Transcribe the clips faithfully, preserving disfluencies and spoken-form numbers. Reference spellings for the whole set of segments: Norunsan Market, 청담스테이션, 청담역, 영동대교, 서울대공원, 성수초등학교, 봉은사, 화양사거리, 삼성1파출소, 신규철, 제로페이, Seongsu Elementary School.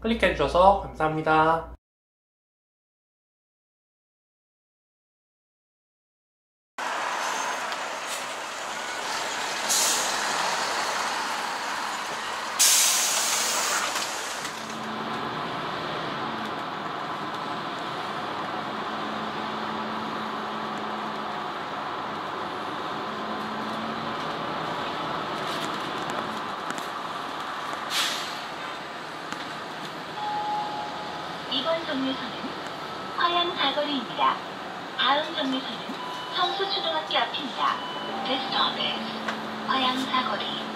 클릭해주셔서 감사합니다. 이번 정류소는 화양사거리입니다. 다음 정류소는 성수초등학교 앞입니다. This stop is 화양사거리.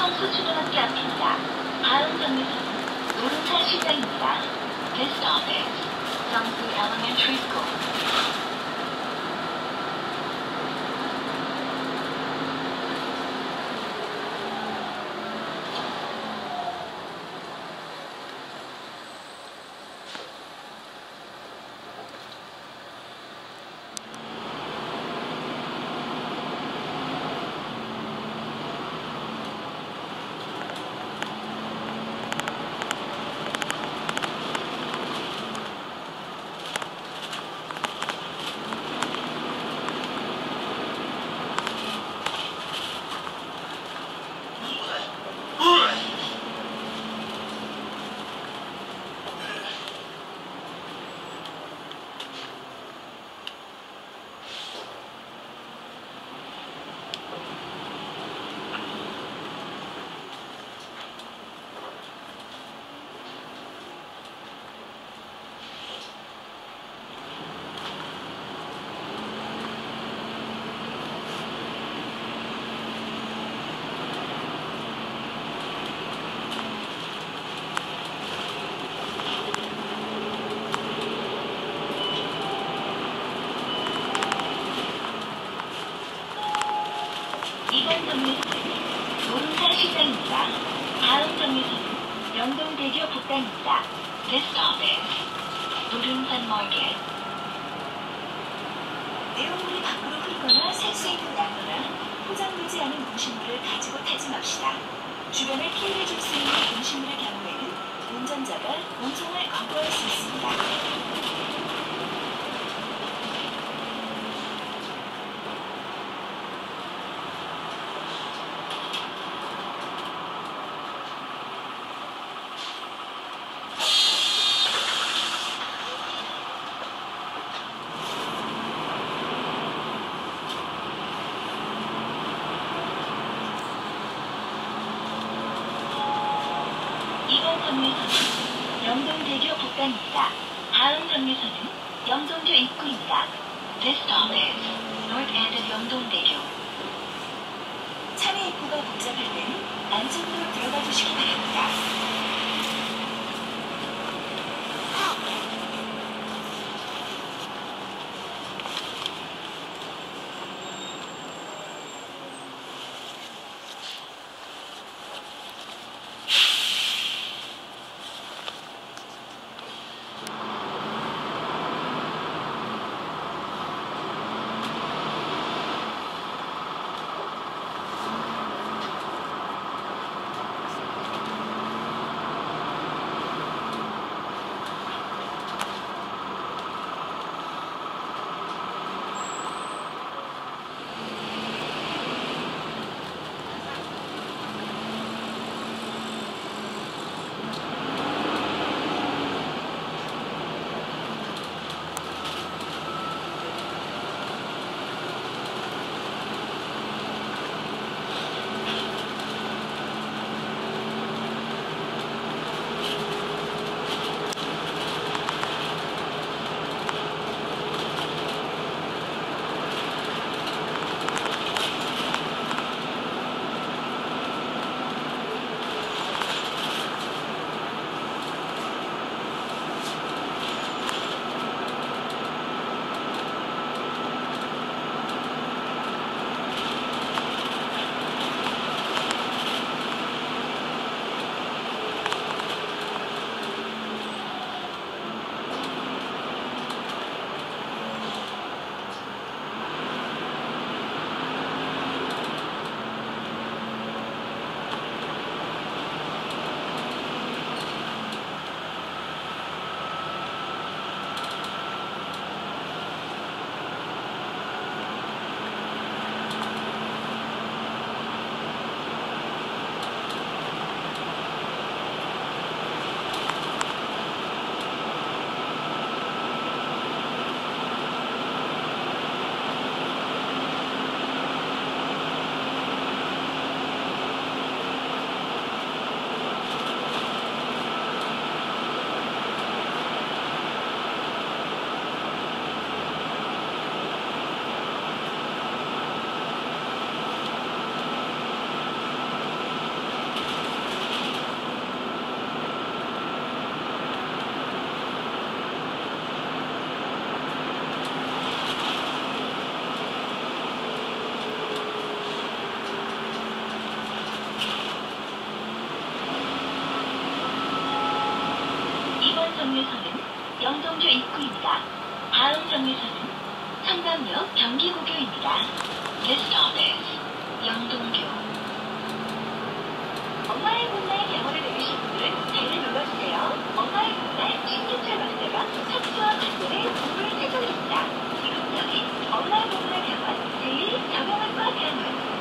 성수초등학교 앞입니다. 다음 정류소는 노른산 시장입니다. This stop is Seongsu Elementary School. 이번 정류소는 봉은사 시장입니다. 다음 정류소는 영동대교 북단입니다. This stop is 노른산 마켓. 내용물이 밖으로 흐르거나 생수에 묻거나 포장되지 않은 음식물을 가지고 타지 맙시다. 주변에 피해를 줄 수 있는 음식물의 경우에는 운전자가 운송을 거부할 수 있습니다. 정류소는 영동대교 북단입니다. 다음 정류소는 영동교 입구입니다. This stop is North End of 영동대교. 참외 입구가 복잡할 때는 안쪽으로 들어가 주시기 바랍니다. 다음 정류소는 청담역 경기고교입니다. This stop is 영동교. 엄마의 봄날 경험을 내리신 분들은 배를 눌러주세요. 엄마의 봄날 신규철 박사가 척수와 관절의 공부를 제공합니다. 지금 여기 엄마의 봄날 병원 제일 정형외과 병원.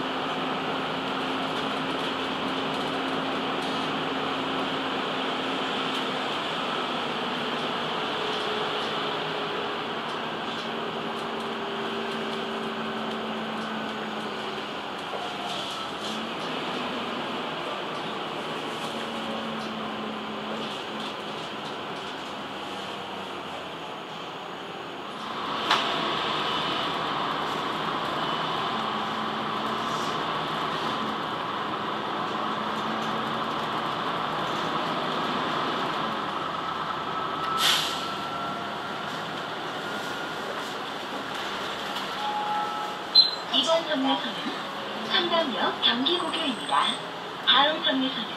이번 정류소는 청담역 경기고교입니다. 다음 정류소는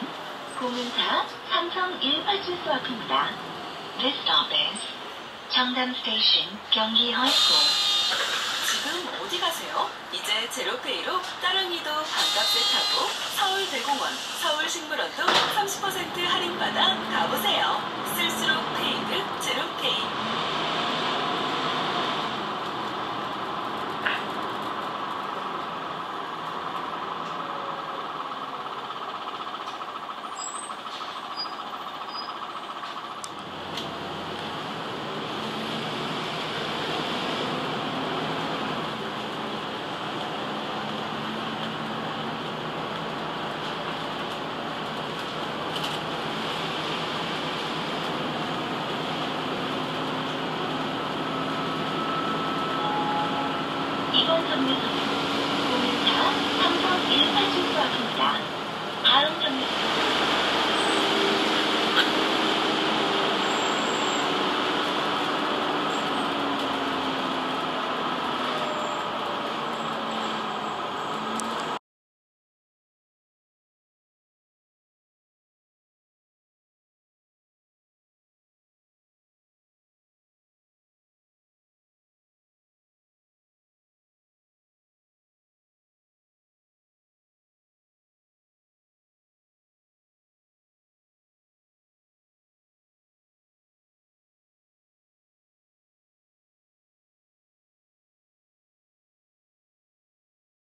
봉은사 삼성 일 파출소 앞입니다. This stop is 청담스테이션 경기허이소. 지금 어디 가세요? 이제 제로페이로 따릉이도 반값에 타고 서울대공원, 서울식물원도 삼십 퍼센트 할인받아 가보세요. 쓸수록 페이드 제로페이.